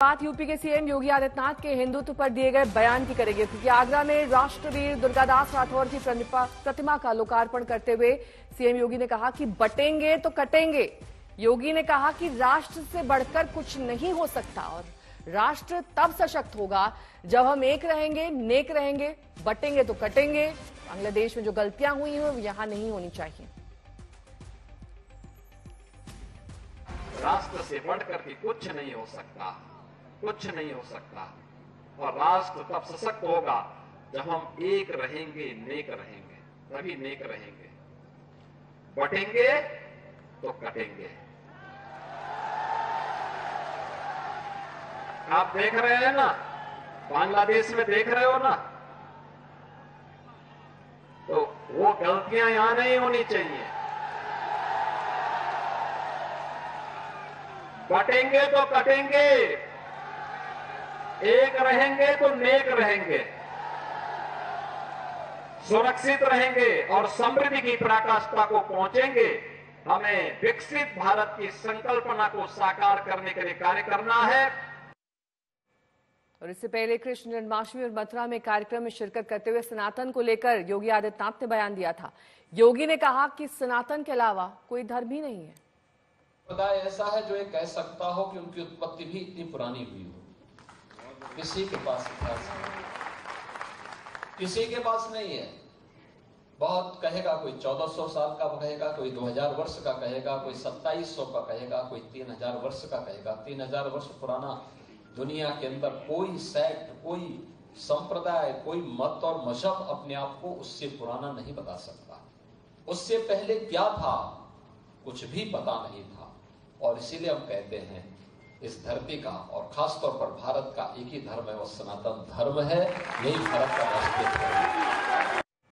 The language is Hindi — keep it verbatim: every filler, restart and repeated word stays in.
बात यूपी के सीएम योगी आदित्यनाथ के हिंदुत्व पर दिए गए बयान की करेंगे, क्योंकि आगरा में राष्ट्रवीर दुर्गादास राठौर की प्रतिमा का लोकार्पण करते हुए सीएम योगी ने कहा कि बटेंगे तो कटेंगे। योगी ने कहा कि राष्ट्र से बढ़कर कुछ नहीं हो सकता और राष्ट्र तब सशक्त होगा जब हम एक रहेंगे, नेक रहेंगे। बटेंगे तो कटेंगे। बांग्लादेश में जो गलतियां हुई हैं वो यहां नहीं होनी चाहिए। राष्ट्र से बढ़कर भी कुछ नहीं हो सकता, कुछ नहीं हो सकता और राष्ट्र तब सशक्त होगा जब हम एक रहेंगे, नेक रहेंगे, तभी नेक रहेंगे। बटेंगे तो कटेंगे। आप देख रहे हैं ना, बांग्लादेश में देख रहे हो ना, तो वो गलतियां यहां नहीं होनी चाहिए। बटेंगे तो कटेंगे, एक रहेंगे तो नेक रहेंगे, सुरक्षित रहेंगे और समृद्धि की पराकाष्ठा को पहुंचेंगे। हमें विकसित भारत की संकल्पना को साकार करने के लिए कार्य करना है। और इससे पहले कृष्ण जन्माष्टमी और मथुरा में कार्यक्रम में शिरकत करते हुए सनातन को लेकर योगी आदित्यनाथ ने बयान दिया था। योगी ने कहा कि सनातन के अलावा कोई धर्म ही नहीं है। पता ऐसा है जो ये कह सकता हो कि उनकी उत्पत्ति भी इतनी पुरानी हुई हो, किसी के पास किसी के पास नहीं है। बहुत कहेगा, कोई चौदह सौ साल का कहेगा, कोई दो हज़ार वर्ष का कहेगा, कोई सत्ताईस सौ का कहेगा, कोई तीन हज़ार वर्ष का कहेगा। तीन हज़ार वर्ष पुराना दुनिया के अंदर कोई सेक्ट, कोई संप्रदाय, कोई मत और मजहब अपने आप को उससे पुराना नहीं बता सकता। उससे पहले क्या था, कुछ भी पता नहीं था। और इसीलिए हम कहते हैं इस धरती का और खासतौर पर भारत का एक ही धर्म है, वो सनातन धर्म है। यही भारत का राष्ट्रीय धर्म है।